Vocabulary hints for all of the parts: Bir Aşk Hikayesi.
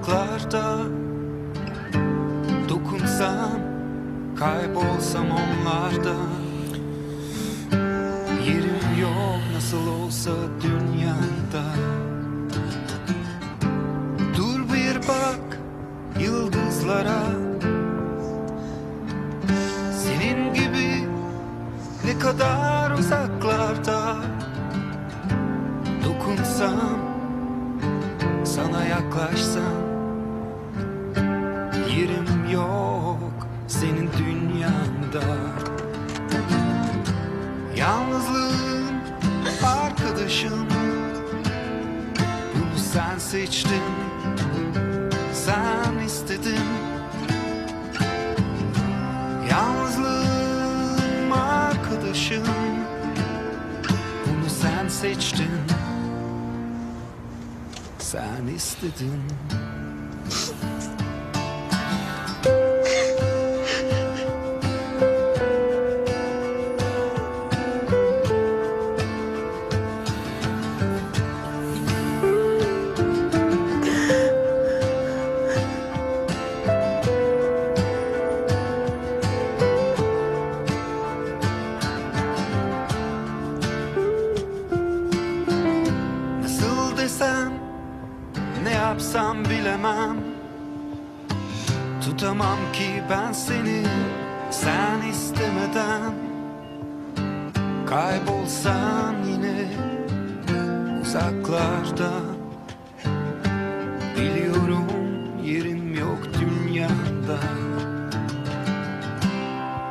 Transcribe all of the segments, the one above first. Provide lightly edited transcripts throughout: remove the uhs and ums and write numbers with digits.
uzaklarda dokunsam, kaybolsam onlarda. Yerim yok nasıl olsa dünyada. Dur bir bak yıldızlara, senin gibi ne kadar uzaklarda. Dokunsam, sana yaklaşsam, yerim yok senin dünyanda. Yalnızlığın arkadaşım, bunu sen seçtin, sen istedin. Yalnızlığın arkadaşım, bunu sen seçtin, sen istedin. Nasıl desem, ne yapsam bilemem. Tutamam ki ben seni, sen istemeden. Kaybolsan yine uzaklarda, biliyorum yerim yok dünyada.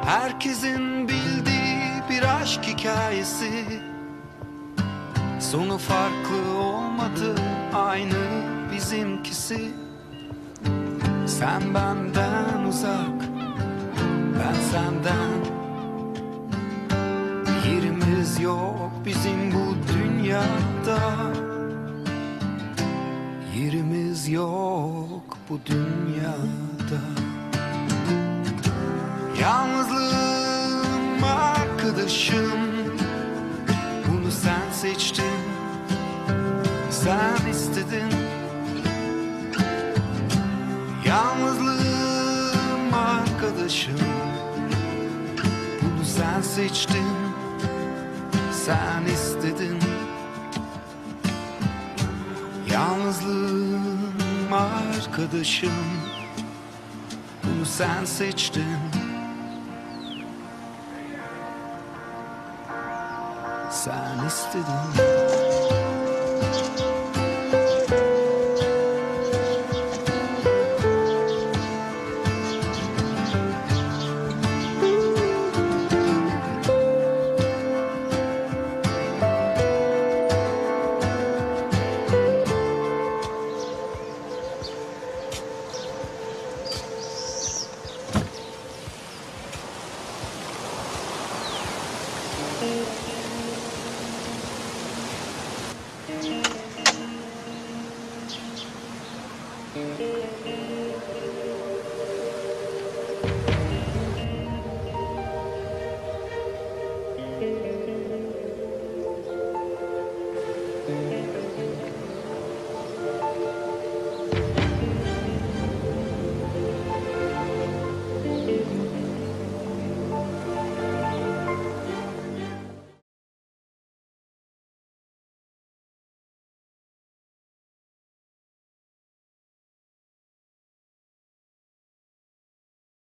Herkesin bildiği bir aşk hikayesi, sonu farklı olmadı, aynı bizimkisi. Sen benden uzak, ben senden. Yerimiz yok bizim bu dünyada. Yerimiz yok bu dünyada. Yalnızlığım arkadaşım, bunu sen seçtin, sen istedin. Yalnızlığım arkadaşım, bunu sen seçtin, sen istedin. Yalnızlığım arkadaşım, bunu sen seçtin, sen istedin.